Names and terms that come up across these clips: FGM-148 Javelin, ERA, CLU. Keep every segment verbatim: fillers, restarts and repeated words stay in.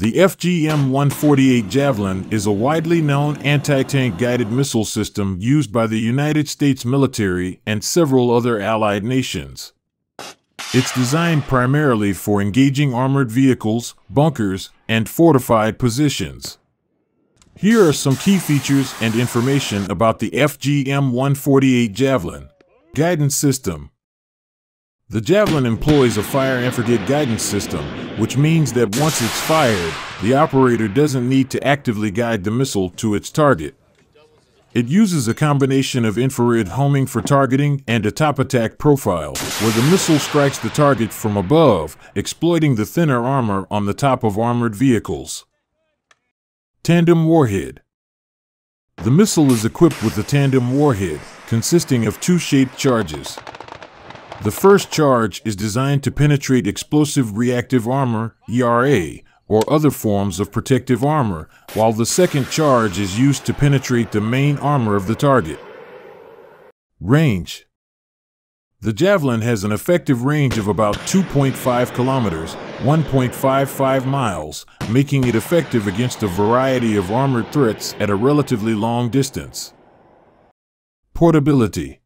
The F G M one forty-eight Javelin is a widely known anti-tank guided missile system used by the United States military and several other allied nations. It's designed primarily for engaging armored vehicles, bunkers, and fortified positions. Here are some key features and information about the F G M one forty-eight Javelin. Guidance system. The Javelin employs a fire and forget guidance system, which means that once it's fired, the operator doesn't need to actively guide the missile to its target. It uses a combination of infrared homing for targeting and a top attack profile, where the missile strikes the target from above, exploiting the thinner armor on the top of armored vehicles. Tandem warhead. The missile is equipped with a tandem warhead, consisting of two shaped charges. The first charge is designed to penetrate explosive reactive armor, E R A, or other forms of protective armor, while the second charge is used to penetrate the main armor of the target. Range. The Javelin has an effective range of about two point five kilometers, one point five five miles, making it effective against a variety of armored threats at a relatively long distance. Portability.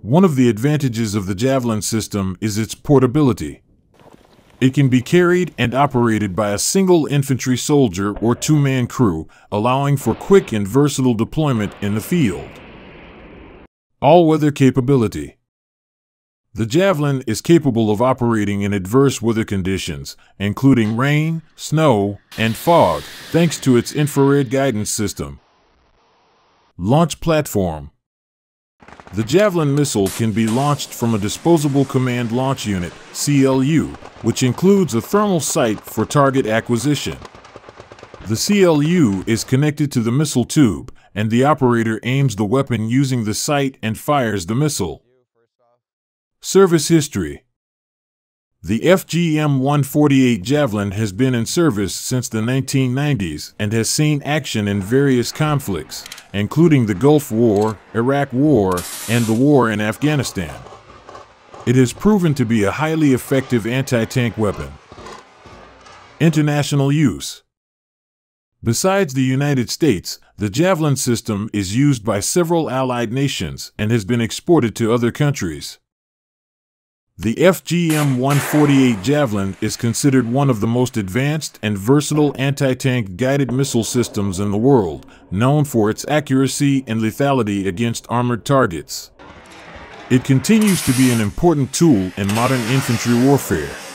One of the advantages of the Javelin system is its portability. It can be carried and operated by a single infantry soldier or two-man crew, allowing for quick and versatile deployment in the field. All-weather capability. The Javelin is capable of operating in adverse weather conditions, including rain, snow, and fog, thanks to its infrared guidance system. Launch platform. The Javelin missile can be launched from a disposable command launch unit, C L U, which includes a thermal sight for target acquisition. The C L U is connected to the missile tube, and the operator aims the weapon using the sight and fires the missile. Service history. The F G M one forty-eight Javelin has been in service since the nineteen nineties and has seen action in various conflicts, including the Gulf War, Iraq War, and the war in Afghanistan. It has proven to be a highly effective anti-tank weapon. International use. Besides the United States, the Javelin system is used by several allied nations and has been exported to other countries. The F G M one forty-eight Javelin is considered one of the most advanced and versatile anti-tank guided missile systems in the world, known for its accuracy and lethality against armored targets. It continues to be an important tool in modern infantry warfare.